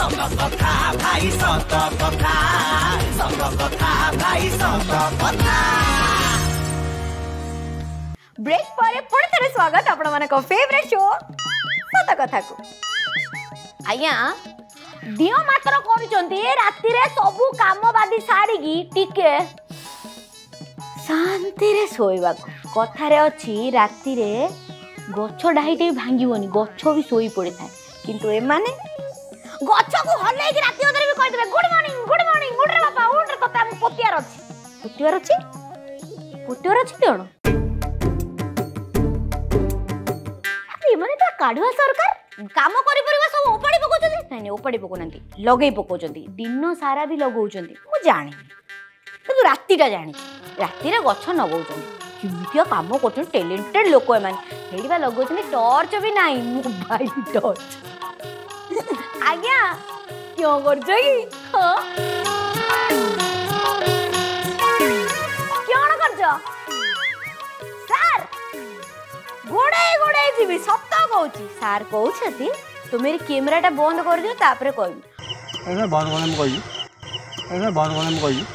Break परे पुणे स्वागत आपण माने को फेवरेट शो सत कथा को आया दियो मात्र करूचंती राती रे सबु काम बादी सारिगी टिके शांति रे सोइबा कथा रे अछि राती रे गछ डाहीटे भांगीबोनी गछ भी सोई पड़े था किंतु ए माने गछ को हले कि राती ओदर भी कहि देबे गुड मॉर्निंग उठ रे बाबा उठ रे तोता हम पोटियार अछि कोन ए माने ता काढुआ सरकार काम करि परिबा सब ओपडी पकोचंती नै ओपडी पकोनंती लगै पकोचंती दिन सारा भी लगौचंती मु जानि किंतु राती टा जानि राती रे गछ नगौचंती किमिया काम करते टैलेंटेड लोक ए माने हेडीवा लगौचनी टॉर्च भी नै मोबाइल टॉर्च आज्ञा क्यों कर जई हां क्यों कर जो सर गोडे गोडे जीवी सत कहउची सर कहउछती तो मेरी कैमरा टा बंद कर दियो तापरे कहबी एमे बंद कोने में कहबी एमे बंद कोने में कहबी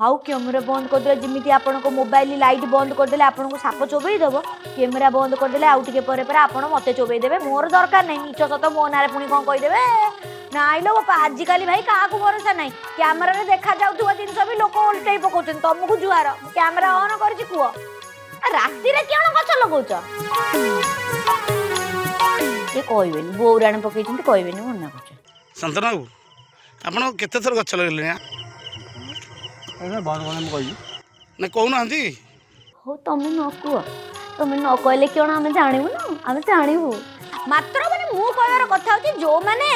हाउ कैमरा बंद कर दे जिमिति आपन को मोबाइल लाइट बंद कर देले आपन को साप चोबई देबो कैमरा बंद कर देले आउटिके परे परे आपन मते चोबई देबे मोर दरकार नै नीच सत मो नारे पुनी कोन कहि देबे नाइ लो बापा आज काली भाई काहा को भरोसा नै कैमरा रे देखा जाउथुवा जिन सब लोक उल्टाई पकोचन तमकु जुआर कैमरा ऑन करची कुओ राती रे केण गछ लगौछ ए कहबेन बोराण पकेचन त कहबेन मना करछ संतन बाबू आपन केते थर गछ लगले ना बान बान हम कहि ना कहू ना हंदी हो तमे न कहू तमे न कहले केण हम जानिबो ना हम जानिबो मात्र माने मु कहर कथा कि जो माने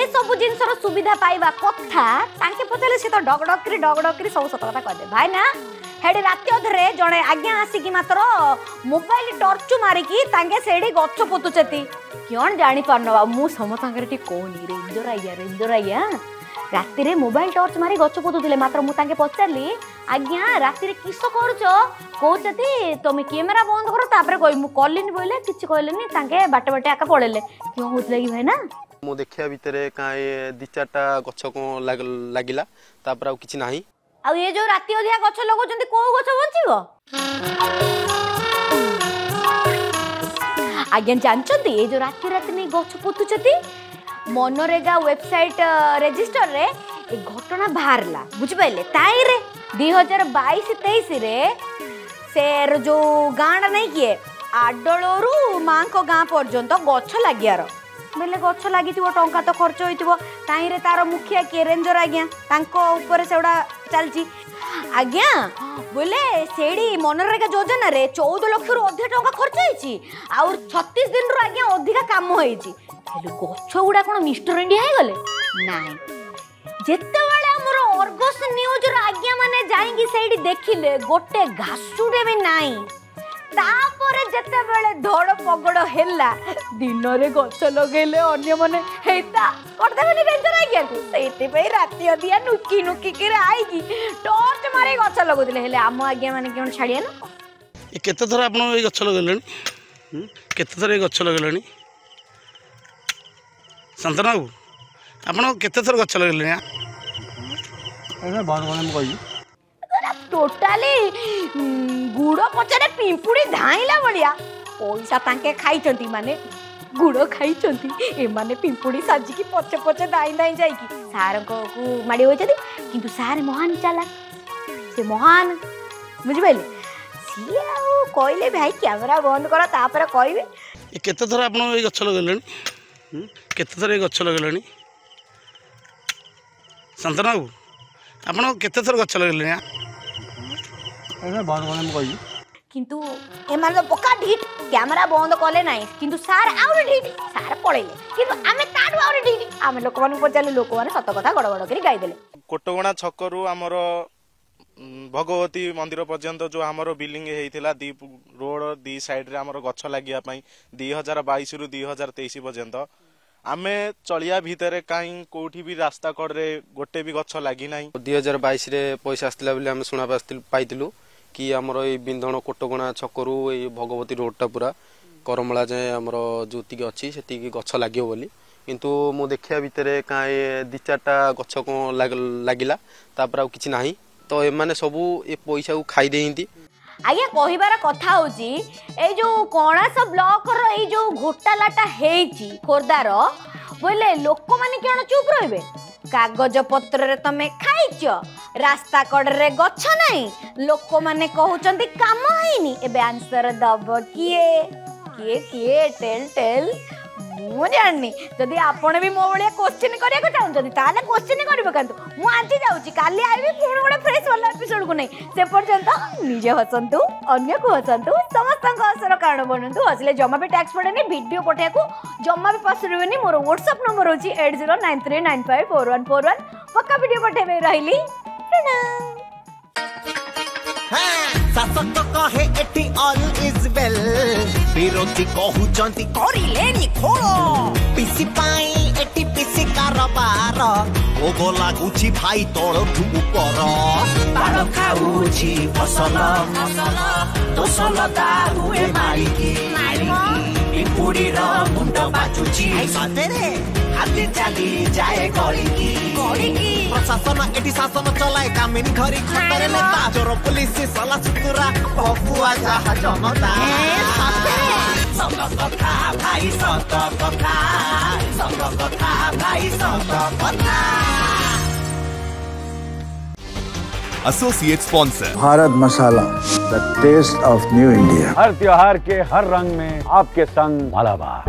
ए सब जिंस रो सुविधा पाइबा कथा ताके पतले से तो डग डग रे सब सत कथा कह दे भाई ना हेडी राती अधरे जणे आज्ञा आसी कि मात्र मोबाइल टॉर्च मारी कि ताके सेडी गच्छ पोतुचेती केण जानि पारनो बा मु समतांगरे टी कोनी रेंजर आया राती रे मोबाइल टॉर्च मारी गच्छ पोतुले मात्र मु ताके पचारली आज्ञा राती रे किसो करूचो कहउचती तमे कैमरा बंद करो तापर कहि मु कॉलिन बोले किछ कहलेनी ताके बाटे आका पळेले क्यों होतले कि भाई ना मु देखिया भितरे काई दि चारटा गच्छ को लागिला तापर आ किछ नाही आ ये जो राती ओधिया गच्छ लगोचंती को गच्छ बंचिबो आज्ञा जानचंती ये जो राती ने गच्छ पोतुचती मनरेगा वेबसाइट रजिस्टर रे एक घटना बाहरला बुझ पाइले ताई रे 2022-23 रे सेर जो गाँडा नहीं किए आडलरू माँ को गाँ पर्यंत गछ लगियार बोले गछ लगी टाँचा तो खर्च हो ताई रे तार मुखिया किए रेंजर आज्ञा तापर से चलती आज्ञा बोले सेड़ी मनरेगा योजना रे 14 लाख रु अधिक टाँचा खर्च होती और 36 दिन रु आज्ञा अधिका काम हो गछ गुड़ा कौन मिस्टर इंडिया है गले नाई जिते आमर अर्गस न्यूज आज्ञा माने जाई सेड़ी देखिले गोटे घासुटे भी नाई तापरे जते बेले धड़ पगड़ हैला दिन रे गछ लगेले अन्य माने हेता कर देबे रेंजर आज्ञा को सेति पे राती अदिया नुकी के आईगी टॉर्च मारे गछ लगोदिले हेले आम आज्ञा माने केन छाड़िया ना ए केते थरा आपन ए गछ लगेलनी केते थरा ए गछ लगेलनी संतन बाबू आपन केते थर गछ लगले ना बान बान हम कहि टोटली गुड़ पचरे पिंपुड़ी धाइला बढ़िया पैसा ताके खाइचंती माने गुड़ खाइचंती ए माने पिंपुड़ी साजी की पछे दाई जाई की सार को माडी होइचंती किंतु सार महान चला से महान बुझि पाइले सिया ओ कहले भाई कैमरा बंद करा तापर कहबे ए केते थर आपन ए गछ लगले केते थर गछ लगले संतन बाबू आपन केते थर गछ लगले ना बान बान हम कहि किंतु ए मान तो पक्का ढीट कैमरा बंद करले नाही किंतु सार आउर ढीट सार पळेले किंतु आमे ताडू आउर ढीट आमे लोक माने पचाले लोक माने सत कथा गडगड करी गाई देले कोटगणा छकरू हमर भगवती मंदिर पर्यंत जो हमरो बिल्डिंग हेइथिला दी रोड दी साइड रे हमरो गच्छ लागिया पई 2022 रु 2023 पर्यंत आमे चलिया भीतर काई कोठी भी रास्ता कर रे गोटे भी गच्छ लागि नाही 2022 रे पैसा आस्तिला बले हम सुना पाइतिलु कि हमरो ए बिंधण कोटगणा छकरू ए भगवती रोड टा पूरा करमला जाय हमरो जोतिक अछि सेति गच्छ लागियो बोली किंतु मो देखिया भितर कहीं दि चार्टा गच लगिला कि ना तो एम सबू ए पैसा को खाईदे। आज्ञा कहबार कथा जो कणास ब्लक रो घोटालाटा खोर्धार बोले लोक मैंने क्या चुप रे कागज पत्र तमें खाइच रास्ता कड़े गच ना लोक मैंने कहते कम है आंसर दब किए किए किए टेल टेल मु जानी जदि आपण भी मो भाया क्वेश्चन करने को चाहूँ ताले क्वेश्चन करते मुझे आज जाऊँगी काली आईबी पुणी गोटे फ्रेश वाला एपिसोड को नहीं से पर्यंत निजे हसतु अन्न को हसतु समस्त हसर कारण बनतु हसले जमा भी टैक्स पड़ेनि भिडियो पठाया जमा भी पसुरबेनि मोर व्हाट्सअप नंबर होची 8093954141 पक्का भिडियो पठेबे रहिली शासक कहे एटी ऑल इज वेल विरोधी कहते करेनि खोल पीसी एटी पीसी कारबार भोग लगुच भाई तलू उपर तार खाऊी फसल दोसल दारुए मारिकी पिपुड़ी मुंड बाचुची सतरे हाथी चली जाए गलिकी प्रशासन एटी शासन चलाए कामिनी घरी खतरे नेता चोर पुलिस सला सुतुरा बपुआ जहा जनता सत कथा भाई सत कथा। Associate sponsor Bharat Masala the taste of new India हर त्योहार के हर रंग में आपके संग मालाबार।